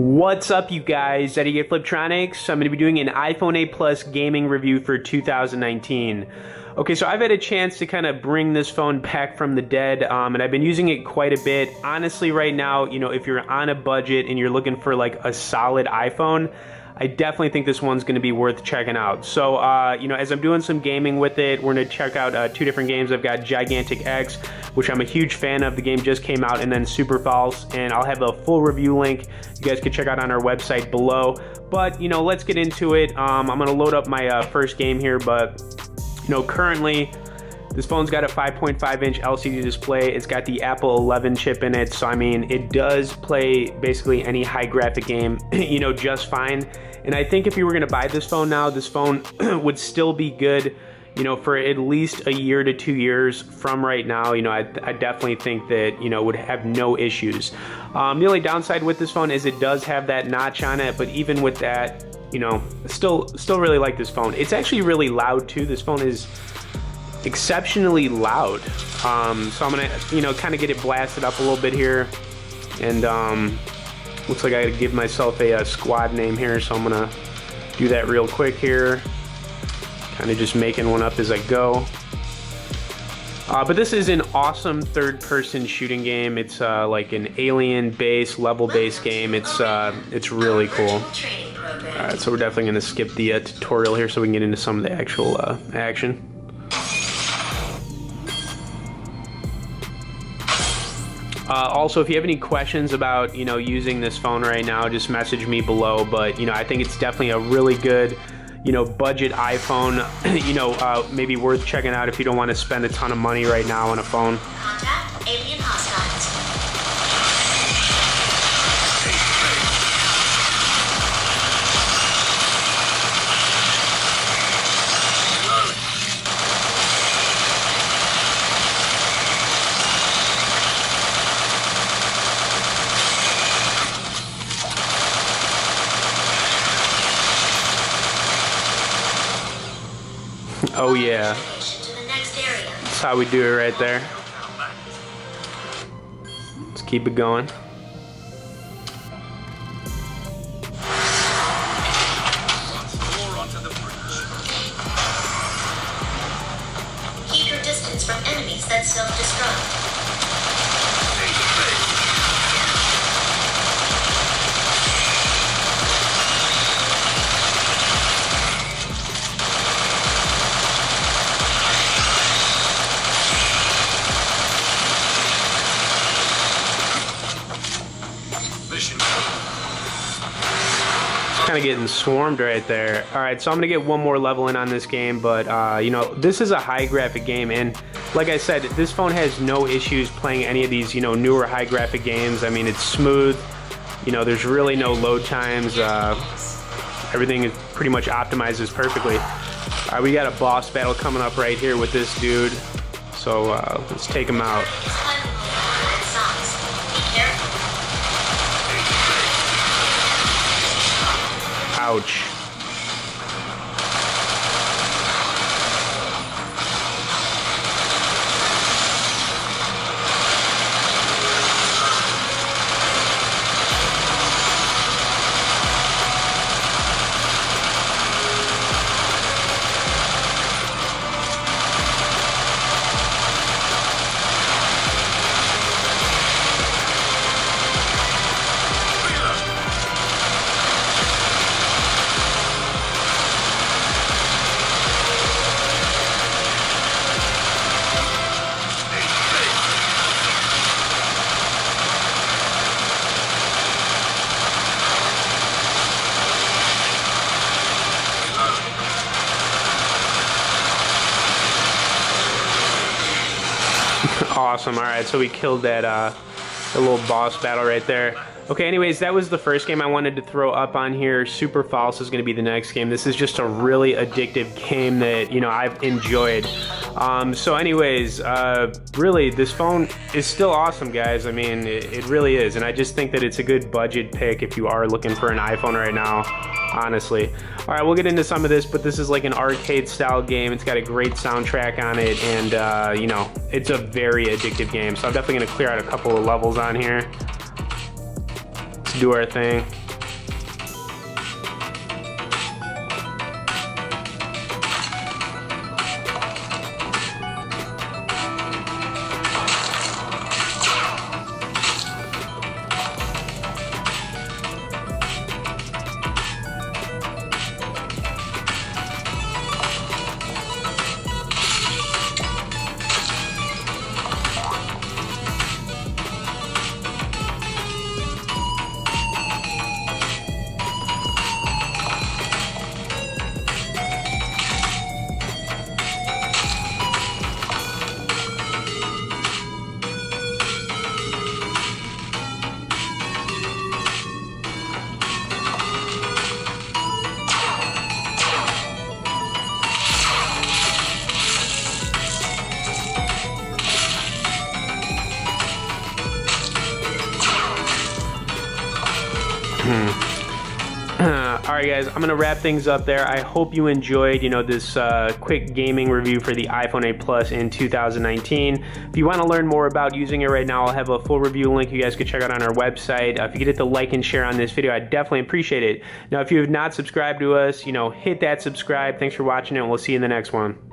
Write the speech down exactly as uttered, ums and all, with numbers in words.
What's up, you guys? Eddie at Fliptroniks. I'm going to be doing an iPhone eight Plus gaming review for two thousand nineteen. Okay, so I've had a chance to kind of bring this phone back from the dead, um, and I've been using it quite a bit. Honestly, right now, you know, if you're on a budget and you're looking for like a solid iPhone, I definitely think this one's going to be worth checking out. So, uh, you know, as I'm doing some gaming with it, we're going to check out uh, two different games. I've got Gigantic X, which I'm a huge fan of. The game just came out, and then Super False, and I'll have a full review link you guys can check out on our website below. But, you know, let's get into it. Um, I'm going to load up my uh, first game here, but, you know, currently, this phone's got a five point five inch L C D display. It's got the Apple eleven chip in it, so I mean, it does play basically any high graphic game, you know, just fine. And I think if you were gonna buy this phone now, this phone would still be good, you know, for at least a year to two years from right now. You know, I, I definitely think that, you know, would have no issues. Um, the only downside with this phone is it does have that notch on it, but even with that, you know, still, still really like this phone. It's actually really loud too. This phone is exceptionally loud, um, so I'm gonna, you know, kind of get it blasted up a little bit here, and um, looks like I gotta give myself a, a squad name here, so I'm gonna do that real quick here, kind of just making one up as I go. Uh, but this is an awesome third-person shooting game. It's uh, like an alien-based, level-based game. It's uh, it's really cool. All right, so we're definitely gonna skip the uh, tutorial here so we can get into some of the actual uh, action. Uh, also, if you have any questions about, you know, using this phone right now, just message me below. But, you know, I think it's definitely a really good, you know, budget iPhone, you know, uh, maybe worth checking out if you don't want to spend a ton of money right now on a phone. Contact alien Oh yeah, that's how we do it right there. Let's keep it going. Keep your distance from enemies that self-destruct. Kind of getting swarmed right there. All right, so I'm gonna get one more level in on this game, but uh, you know, this is a high graphic game, and like I said, this phone has no issues playing any of these, you know, newer high graphic games. I mean, it's smooth. You know, there's really no load times. Uh, everything is pretty much optimizes perfectly. All right, we got a boss battle coming up right here with this dude, so uh, let's take him out. Ouch. Awesome. All right, so we killed that uh, the little boss battle right there. Okay, anyways, that was the first game I wanted to throw up on here. Super False is going to be the next game. This is just a really addictive game that, you know, I've enjoyed. Um, so anyways, uh, really, this phone is still awesome, guys. I mean, it, it really is, and I just think that it's a good budget pick if you are looking for an iPhone right now, honestly. All right, we'll get into some of this, but this is like an arcade-style game. It's got a great soundtrack on it, and, uh, you know, it's a very addictive game. So I'm definitely going to clear out a couple of levels on here. Do our thing. Alright guys, I'm gonna wrap things up there. I hope you enjoyed, you know, this uh, quick gaming review for the iPhone eight Plus in two thousand nineteen. If you want to learn more about using it right now, I'll have a full review link you guys can check out on our website. Uh, if you could hit the like and share on this video, I definitely appreciate it. Now if you have not subscribed to us, you know, hit that subscribe. Thanks for watching it, and we'll see you in the next one.